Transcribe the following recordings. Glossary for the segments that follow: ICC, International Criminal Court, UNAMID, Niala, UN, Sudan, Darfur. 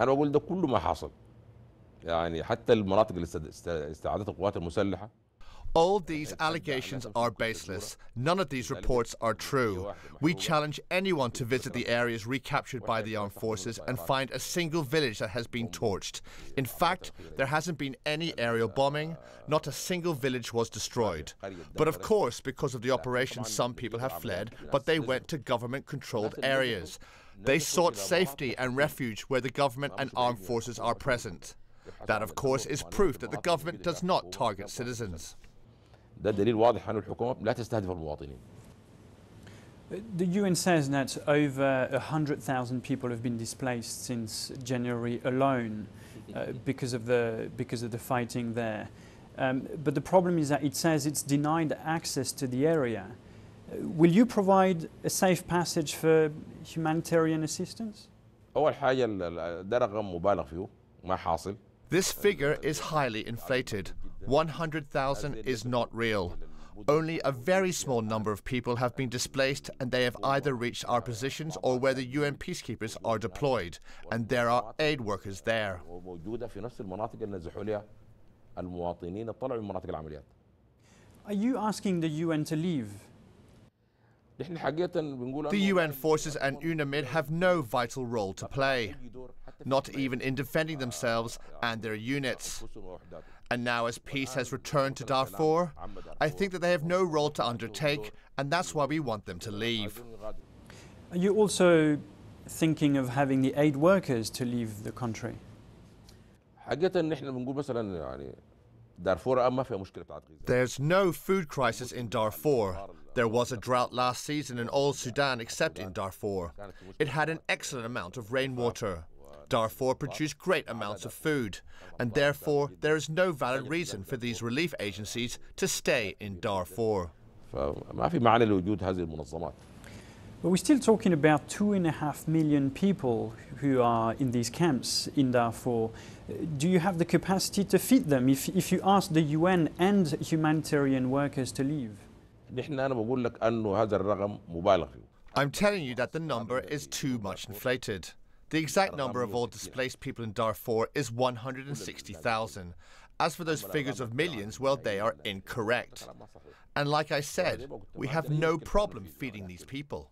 انا بقول ده كله ما حصل يعني حتى المناطق اللي استعادتها القوات المسلحه. All these allegations are baseless. None of these reports are true. We challenge anyone to visit the areas recaptured by the armed forces and find a single village that has been torched. In fact, there hasn't been any aerial bombing. Not a single village was destroyed. But of course, because of the operation, some people have fled, but they went to government-controlled areas. They sought safety and refuge where the government and armed forces are present. That, of course, is proof that the government does not target citizens. The UN says that over 100,000 people have been displaced since January alone because of the fighting there. But the problem is that it says it's denied access to the area. Will you provide a safe passage for humanitarian assistance? This figure is highly inflated. 100,000 is not real. Only a very small number of people have been displaced, and they have either reached our positions or where the UN peacekeepers are deployed, and there are aid workers there. Are you asking the UN to leave? The UN forces and UNAMID have no vital role to play, not even in defending themselves and their units. And now as peace has returned to Darfur, I think that they have no role to undertake, and that's why we want them to leave. Are you also thinking of having the aid workers to leave the country? There's no food crisis in Darfur. There was a drought last season in all Sudan except in Darfur. It had an excellent amount of rainwater. Darfur produced great amounts of food, and therefore there is no valid reason for these relief agencies to stay in Darfur. But we're still talking about 2.5 million people who are in these camps in Darfur. Do you have the capacity to feed them if you ask the UN and humanitarian workers to leave? I'm telling you that the number is too much inflated. The exact number of all displaced people in Darfur is 160,000. As for those figures of millions, well, they are incorrect. And like I said, we have no problem feeding these people.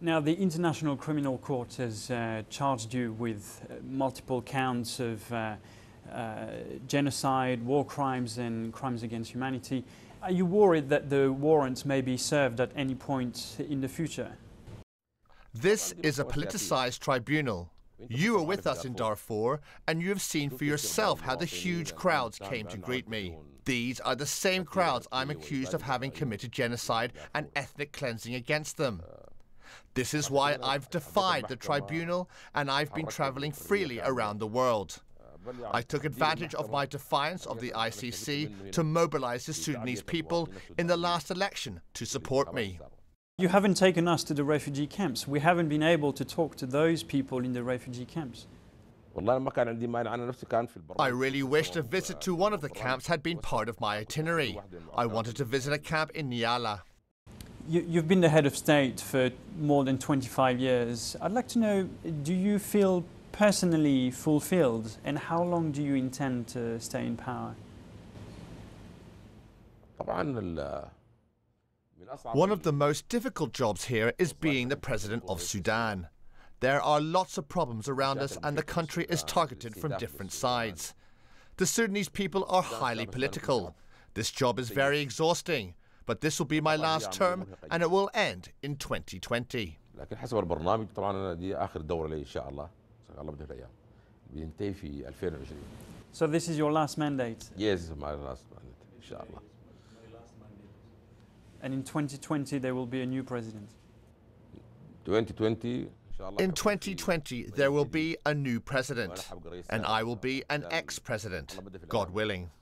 Now, the International Criminal Court has charged you with multiple counts of genocide, war crimes, and crimes against humanity. Are you worried that the warrants may be served at any point in the future? This is a politicized tribunal. You were with us in Darfur, and you have seen for yourself how the huge crowds came to greet me. These are the same crowds I'm accused of having committed genocide and ethnic cleansing against them. This is why I've defied the tribunal, and I've been traveling freely around the world. I took advantage of my defiance of the ICC to mobilize the Sudanese people in the last election to support me. You haven't taken us to the refugee camps. We haven't been able to talk to those people in the refugee camps. I really wished a visit to one of the camps had been part of my itinerary. I wanted to visit a camp in Niala. You've been the head of state for more than 25 years. I'd like to know, do you feel personally fulfilled, and how long do you intend to stay in power? One of the most difficult jobs here is being the president of Sudan. There are lots of problems around us, and the country is targeted from different sides. The Sudanese people are highly political. This job is very exhausting, but this will be my last term, and it will end in 2020. So this is your last mandate? Yes, my last mandate, inshallah. And in 2020 there will be a new president? In 2020 there will be a new president, and I will be an ex-president, God willing.